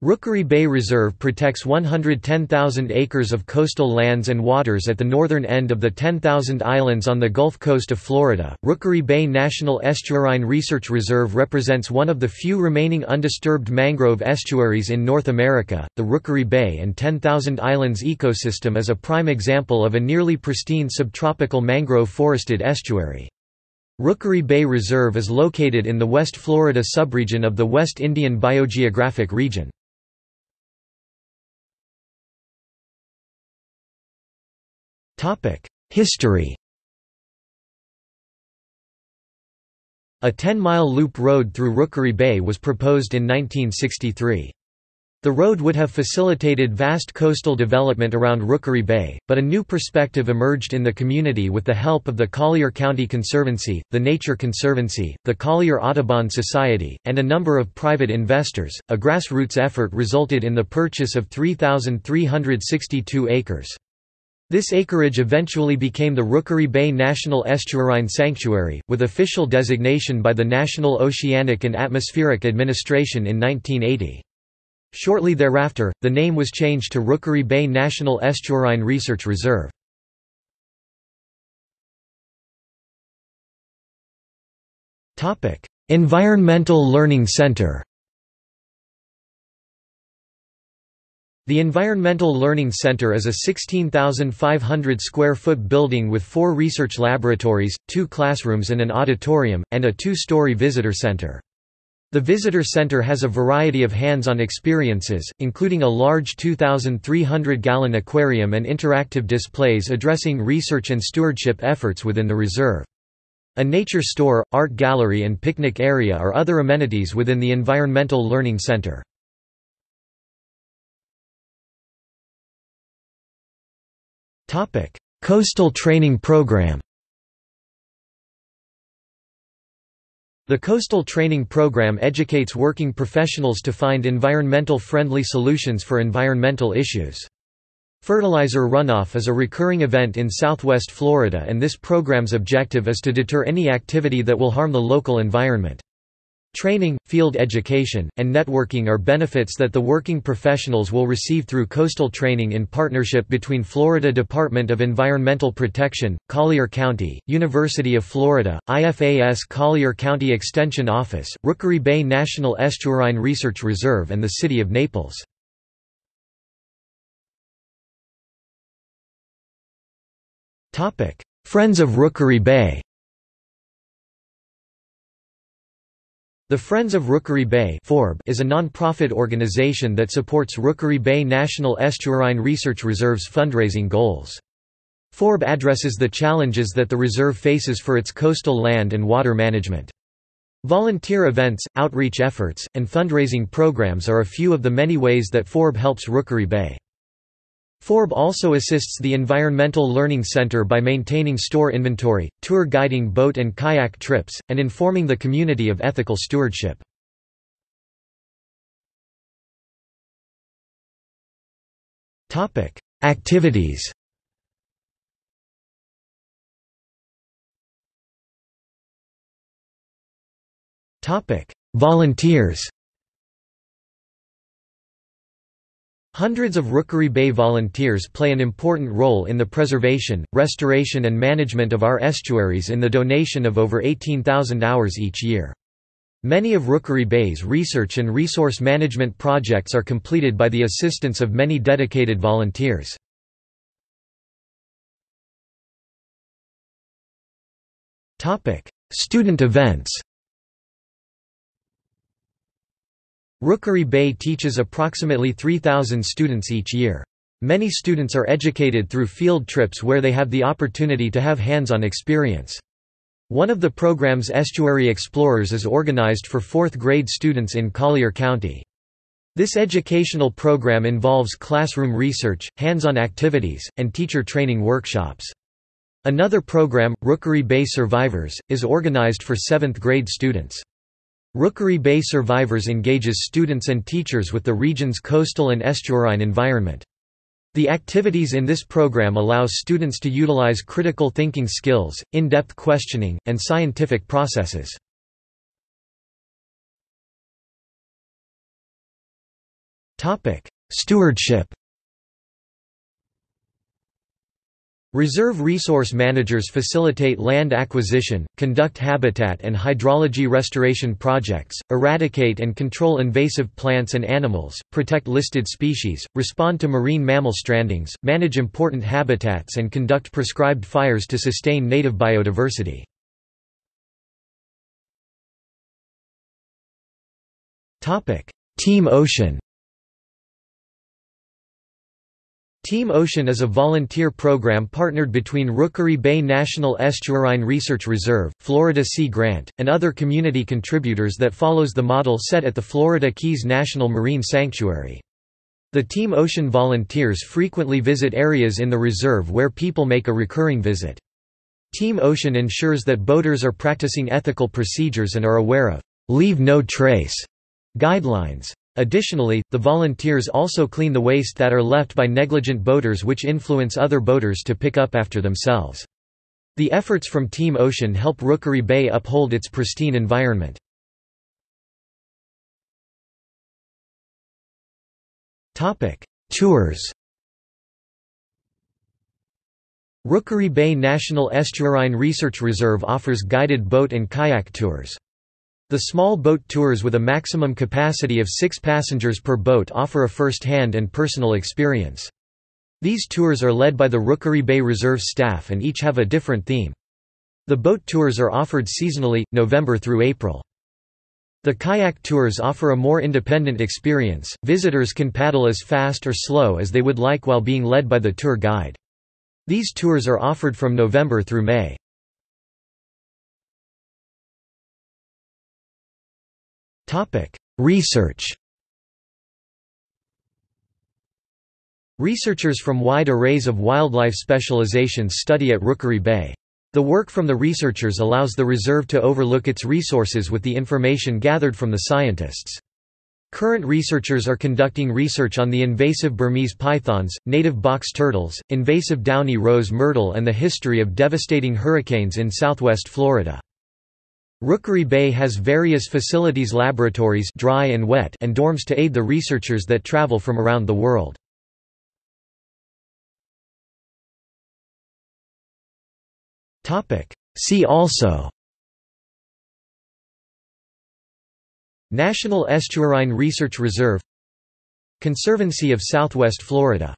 Rookery Bay Reserve protects 110,000 acres of coastal lands and waters at the northern end of the 10,000 Islands on the Gulf Coast of Florida. Rookery Bay National Estuarine Research Reserve represents one of the few remaining undisturbed mangrove estuaries in North America. The Rookery Bay and 10,000 Islands ecosystem is a prime example of a nearly pristine subtropical mangrove forested estuary. Rookery Bay Reserve is located in the West Florida subregion of the West Indian Biogeographic Region. History. A 10-mile loop road through Rookery Bay was proposed in 1963. The road would have facilitated vast coastal development around Rookery Bay, but a new perspective emerged in the community with the help of the Collier County Conservancy, the Nature Conservancy, the Collier Audubon Society, and a number of private investors. A grassroots effort resulted in the purchase of 3,362 acres. This acreage eventually became the Rookery Bay National Estuarine Sanctuary, with official designation by the National Oceanic and Atmospheric Administration in 1980. Shortly thereafter, the name was changed to Rookery Bay National Estuarine Research Reserve. Environmental Learning Center. The Environmental Learning Center is a 16,500-square-foot building with 4 research laboratories, 2 classrooms and an auditorium, and a 2-story visitor center. The visitor center has a variety of hands-on experiences, including a large 2,300-gallon aquarium and interactive displays addressing research and stewardship efforts within the reserve. A nature store, art gallery and picnic area are other amenities within the Environmental Learning Center. Coastal Training Program. The Coastal Training Program educates working professionals to find environmental-friendly solutions for environmental issues. Fertilizer runoff is a recurring event in Southwest Florida, and this program's objective is to deter any activity that will harm the local environment. Training, field education, and networking are benefits that the working professionals will receive through coastal training in partnership between Florida Department of Environmental Protection, Collier County, University of Florida, IFAS Collier County Extension Office, Rookery Bay National Estuarine Research Reserve and the City of Naples. Friends of Rookery Bay. The Friends of Rookery Bay is a non-profit organization that supports Rookery Bay National Estuarine Research Reserve's fundraising goals. FORB addresses the challenges that the reserve faces for its coastal land and water management. Volunteer events, outreach efforts, and fundraising programs are a few of the many ways that FORB helps Rookery Bay. FORB also assists the Environmental Learning Center by maintaining store inventory, tour guiding boat and kayak trips, and informing the community of ethical stewardship. Activities. Volunteers. Hundreds of Rookery Bay volunteers play an important role in the preservation, restoration and management of our estuaries in the donation of over 18,000 hours each year. Many of Rookery Bay's research and resource management projects are completed by the assistance of many dedicated volunteers. Student events. Rookery Bay teaches approximately 3,000 students each year. Many students are educated through field trips where they have the opportunity to have hands-on experience. One of the program's Estuary Explorers is organized for 4th-grade students in Collier County. This educational program involves classroom research, hands-on activities, and teacher training workshops. Another program, Rookery Bay Survivors, is organized for 7th-grade students. Rookery Bay Survivors engages students and teachers with the region's coastal and estuarine environment. The activities in this program allow students to utilize critical thinking skills, in-depth questioning, and scientific processes. Stewardship. Reserve resource managers facilitate land acquisition, conduct habitat and hydrology restoration projects, eradicate and control invasive plants and animals, protect listed species, respond to marine mammal strandings, manage important habitats and conduct prescribed fires to sustain native biodiversity. Team Ocean. Team Ocean is a volunteer program partnered between Rookery Bay National Estuarine Research Reserve, Florida Sea Grant, and other community contributors that follows the model set at the Florida Keys National Marine Sanctuary. The Team Ocean volunteers frequently visit areas in the reserve where people make a recurring visit. Team Ocean ensures that boaters are practicing ethical procedures and are aware of "leave no trace" guidelines. Additionally, the volunteers also clean the waste that are left by negligent boaters, which influence other boaters to pick up after themselves. The efforts from Team Ocean help Rookery Bay uphold its pristine environment. Tours. Rookery Bay National Estuarine Research Reserve offers guided boat and kayak tours. The small boat tours with a maximum capacity of 6 passengers per boat offer a first-hand and personal experience. These tours are led by the Rookery Bay Reserve staff and each have a different theme. The boat tours are offered seasonally, November through April. The kayak tours offer a more independent experience. Visitors can paddle as fast or slow as they would like while being led by the tour guide. These tours are offered from November through May. Research. Researchers from wide arrays of wildlife specializations study at Rookery Bay. The work from the researchers allows the reserve to overlook its resources with the information gathered from the scientists. Current researchers are conducting research on the invasive Burmese pythons, native box turtles, invasive downy rose myrtle and the history of devastating hurricanes in southwest Florida. Rookery Bay has various facilities, laboratories dry and wet, and dorms to aid the researchers that travel from around the world. See also: National Estuarine Research Reserve, Conservancy of Southwest Florida.